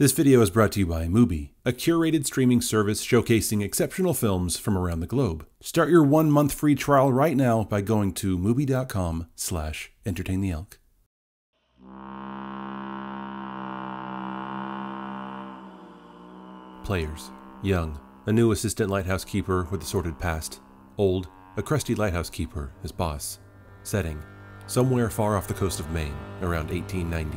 This video is brought to you by MUBI, a curated streaming service showcasing exceptional films from around the globe. Start your 1 month free trial right now by going to MUBI.com/EntertainTheElk. Players: young, a new assistant lighthouse keeper with a sordid past. Old, a crusty lighthouse keeper, his boss. Setting: somewhere far off the coast of Maine, around 1890.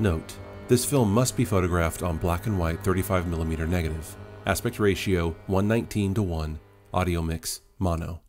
Note: this film must be photographed on black and white 35mm negative. Aspect ratio 1:19:1. Audio mix mono.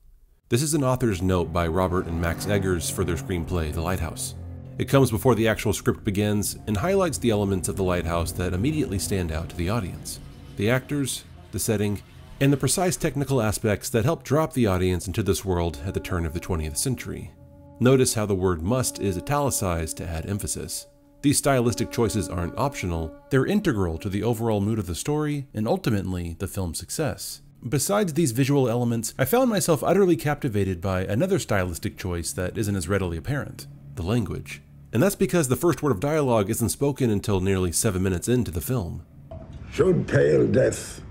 This is an author's note by Robert and Max Eggers for their screenplay, The Lighthouse. It comes before the actual script begins and highlights the elements of The Lighthouse that immediately stand out to the audience: the actors, the setting, and the precise technical aspects that help drop the audience into this world at the turn of the 20th century. Notice how the word "must" is italicized to add emphasis. These stylistic choices aren't optional, they're integral to the overall mood of the story and ultimately the film's success. Besides these visual elements, I found myself utterly captivated by another stylistic choice that isn't as readily apparent: the language. And that's because the first word of dialogue isn't spoken until nearly 7 minutes into the film. "Should pale death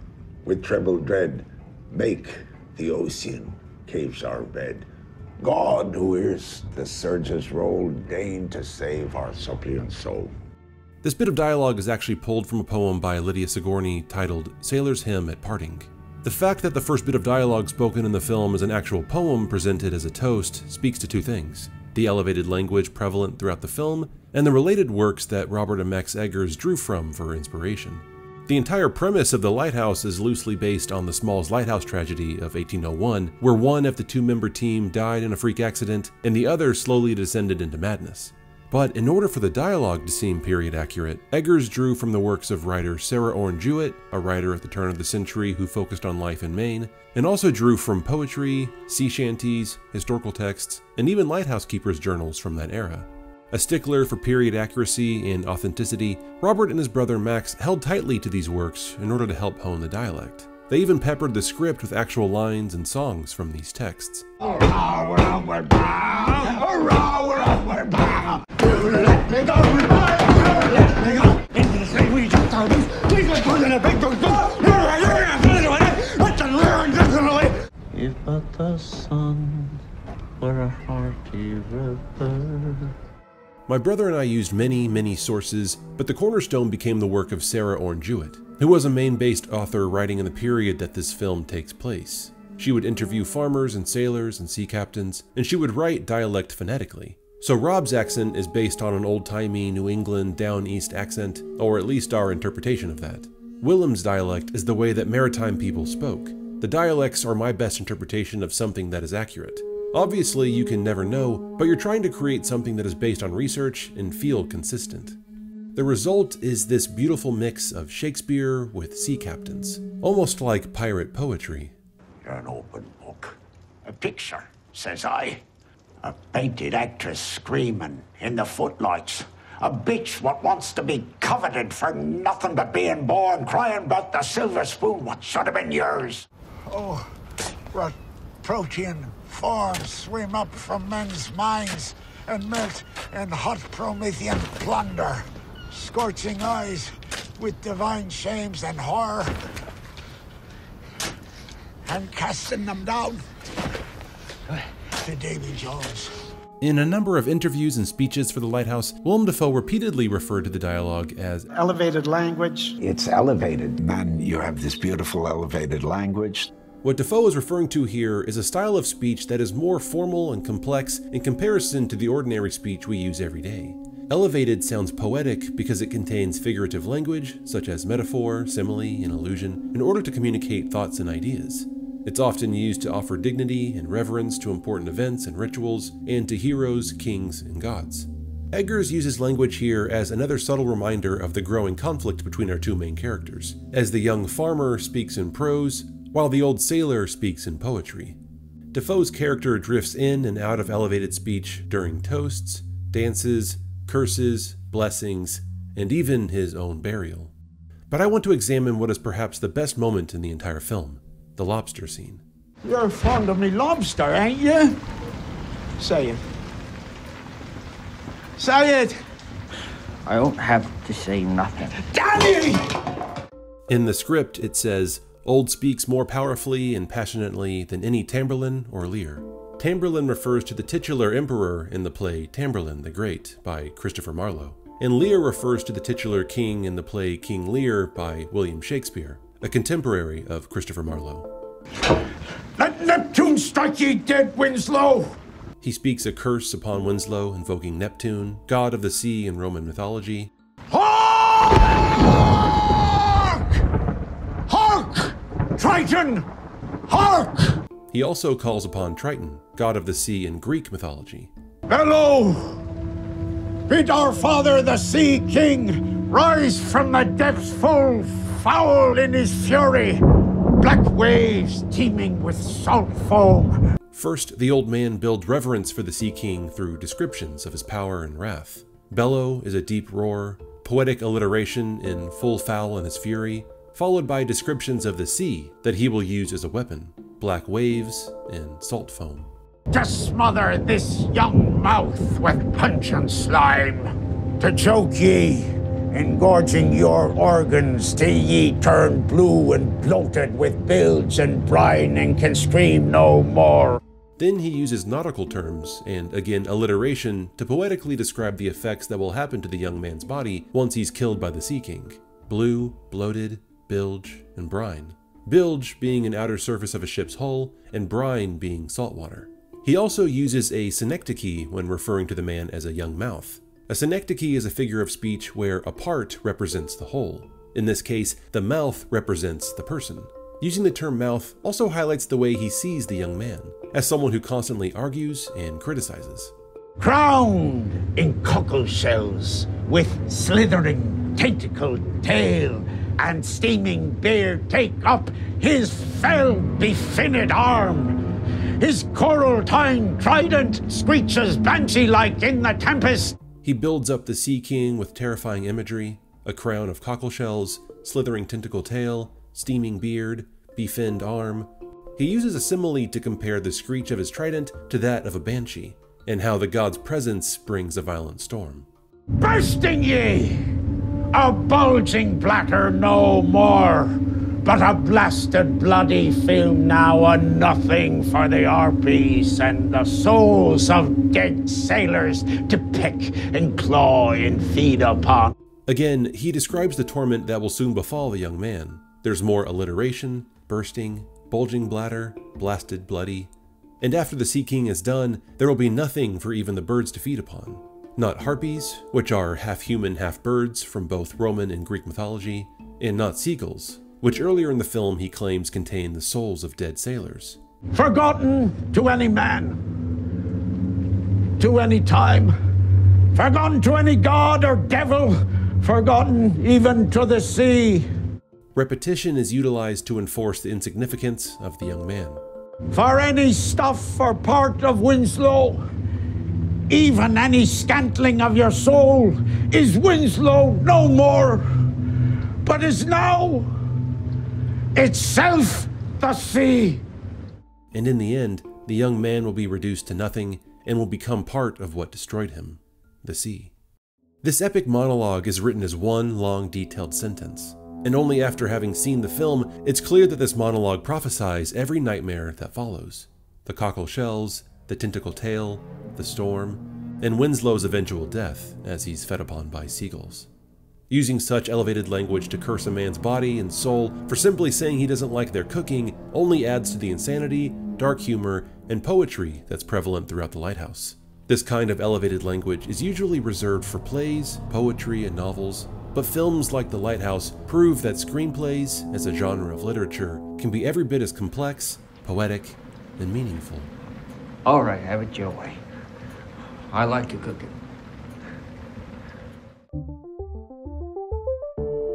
with treble dread make the ocean caves our bed, God, who hears the surges roll, deign to save our suppliant soul." This bit of dialogue is actually pulled from a poem by Lydia Sigourney titled "Sailor's Hymn at Parting." The fact that the first bit of dialogue spoken in the film is an actual poem presented as a toast speaks to two things: the elevated language prevalent throughout the film, and the related works that Robert and Max Eggers drew from for inspiration. The entire premise of The Lighthouse is loosely based on the Smalls Lighthouse tragedy of 1801, where one of the two-member team died in a freak accident, and the other slowly descended into madness. But in order for the dialogue to seem period accurate, Eggers drew from the works of writer Sarah Orne Jewett, a writer at the turn of the century who focused on life in Maine, and also drew from poetry, sea shanties, historical texts, and even lighthouse keepers' journals from that era. A stickler for period accuracy and authenticity, Robert and his brother Max held tightly to these works in order to help hone the dialect. They even peppered the script with actual lines and songs from these texts. "If but the sun were a hearty river." My brother and I used many sources, but the cornerstone became the work of Sarah Orne Jewett, who was a Maine-based author writing in the period that this film takes place. She would interview farmers and sailors and sea captains, and she would write dialect phonetically. So Rob's accent is based on an old-timey New England down east accent, or at least our interpretation of that. Willem's dialect is the way that maritime people spoke. The dialects are my best interpretation of something that is accurate. Obviously, you can never know, but you're trying to create something that is based on research and feel consistent. The result is this beautiful mix of Shakespeare with sea captains, almost like pirate poetry. "You're an open book, a picture, says I, a painted actress screaming in the footlights, a bitch what wants to be coveted for nothing but being born, crying about the silver spoon what should have been yours. Oh, right. Protean forms swim up from men's minds and melt in hot Promethean plunder, scorching eyes with divine shames and horror, and casting them down to Davy Jones." In a number of interviews and speeches for The Lighthouse, Willem Dafoe repeatedly referred to the dialogue as elevated language. "It's elevated, man. You have this beautiful elevated language." What Dafoe is referring to here is a style of speech that is more formal and complex in comparison to the ordinary speech we use every day. Elevated sounds poetic because it contains figurative language, such as metaphor, simile, and allusion, in order to communicate thoughts and ideas. It's often used to offer dignity and reverence to important events and rituals, and to heroes, kings, and gods. Eggers uses language here as another subtle reminder of the growing conflict between our two main characters, as the young farmer speaks in prose, while the old sailor speaks in poetry. Dafoe's character drifts in and out of elevated speech during toasts, dances, curses, blessings, and even his own burial. But I want to examine what is perhaps the best moment in the entire film: the lobster scene. "You're fond of me lobster, ain't you? Say it. Say it." "I don't have to say nothing." "Damn you!" In the script, it says, Old speaks more powerfully and passionately than any Tamburlaine or Lear. Tamburlaine refers to the titular emperor in the play Tamburlaine the Great by Christopher Marlowe, and Lear refers to the titular king in the play King Lear by William Shakespeare, a contemporary of Christopher Marlowe. Let Neptune strike ye dead, Winslow! He speaks a curse upon Winslow, invoking Neptune, god of the sea in Roman mythology. Hark! Hark! Triton! Hark! He also calls upon Triton, god of the sea in Greek mythology. Bellow! Bid our father the Sea King rise from the depths full foul in his fury, black waves teeming with salt foam. First, the old man builds reverence for the Sea King through descriptions of his power and wrath. Bellow is a deep roar, poetic alliteration in full foul in his fury, followed by descriptions of the sea that he will use as a weapon, black waves and salt foam. To smother this young mouth with pungent slime, to choke ye, engorging your organs till ye turn blue and bloated with bilge and brine and can scream no more. Then he uses nautical terms and, again, alliteration to poetically describe the effects that will happen to the young man's body once he's killed by the Sea King. Blue, bloated, bilge, and brine. Bilge being an outer surface of a ship's hull, and brine being salt water. He also uses a synecdoche when referring to the man as a young mouth. A synecdoche is a figure of speech where a part represents the whole. In this case, the mouth represents the person. Using the term mouth also highlights the way he sees the young man, as someone who constantly argues and criticizes. Crowned in cockle shells, with slithering tentacled tail and steaming beard, take up his fell befinned arm. His coral-tined trident screeches banshee-like in the tempest. He builds up the Sea King with terrifying imagery, a crown of cockle shells, slithering tentacle tail, steaming beard, befinned arm. He uses a simile to compare the screech of his trident to that of a banshee, and how the god's presence brings a violent storm. Bursting ye! A bulging bladder no more, but a blasted bloody film now, a nothing for the harpies and the souls of dead sailors to pick and claw and feed upon. Again, he describes the torment that will soon befall the young man. There's more alliteration, bursting, bulging bladder, blasted, bloody. And after the Sea King is done, there will be nothing for even the birds to feed upon. Not harpies, which are half-human, half-birds from both Roman and Greek mythology, and not seagulls, which earlier in the film he claims contain the souls of dead sailors. Forgotten to any man, to any time, forgotten to any god or devil, forgotten even to the sea. Repetition is utilized to enforce the insignificance of the young man. For any stuff or part of Winslow, even any scantling of your soul, is Winslow no more, but is now itself the sea. And in the end, the young man will be reduced to nothing and will become part of what destroyed him, the sea. This epic monologue is written as one long, detailed sentence. And only after having seen the film, it's clear that this monologue prophesies every nightmare that follows. The cockle shells, the tentacle tail, the storm, and Winslow's eventual death as he's fed upon by seagulls. Using such elevated language to curse a man's body and soul for simply saying he doesn't like their cooking only adds to the insanity, dark humor, and poetry that's prevalent throughout The Lighthouse. This kind of elevated language is usually reserved for plays, poetry, and novels, but films like The Lighthouse prove that screenplays, as a genre of literature, can be every bit as complex, poetic, and meaningful. All right, have it your way. I like to cook it.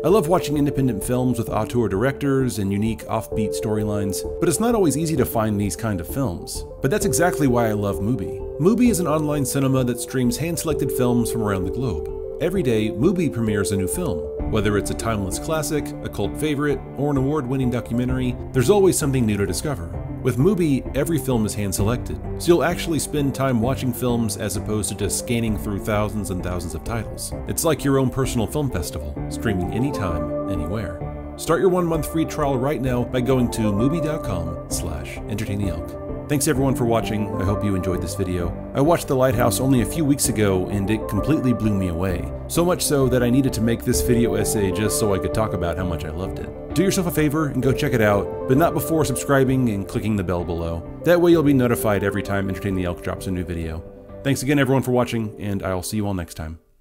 I love watching independent films with auteur directors and unique offbeat storylines, but it's not always easy to find these kind of films. But that's exactly why I love MUBI. MUBI is an online cinema that streams hand-selected films from around the globe. Every day, MUBI premieres a new film. Whether it's a timeless classic, a cult favorite, or an award-winning documentary, there's always something new to discover. With MUBI, every film is hand-selected, so you'll actually spend time watching films as opposed to just scanning through thousands and thousands of titles. It's like your own personal film festival, streaming anytime, anywhere. Start your 1 month free trial right now by going to MUBI.com/EntertainTheElk. Thanks everyone for watching. I hope you enjoyed this video. I watched The Lighthouse only a few weeks ago and it completely blew me away. So much so that I needed to make this video essay just so I could talk about how much I loved it. Do yourself a favor and go check it out, but not before subscribing and clicking the bell below. That way you'll be notified every time Entertain the Elk drops a new video. Thanks again everyone for watching, and I'll see you all next time.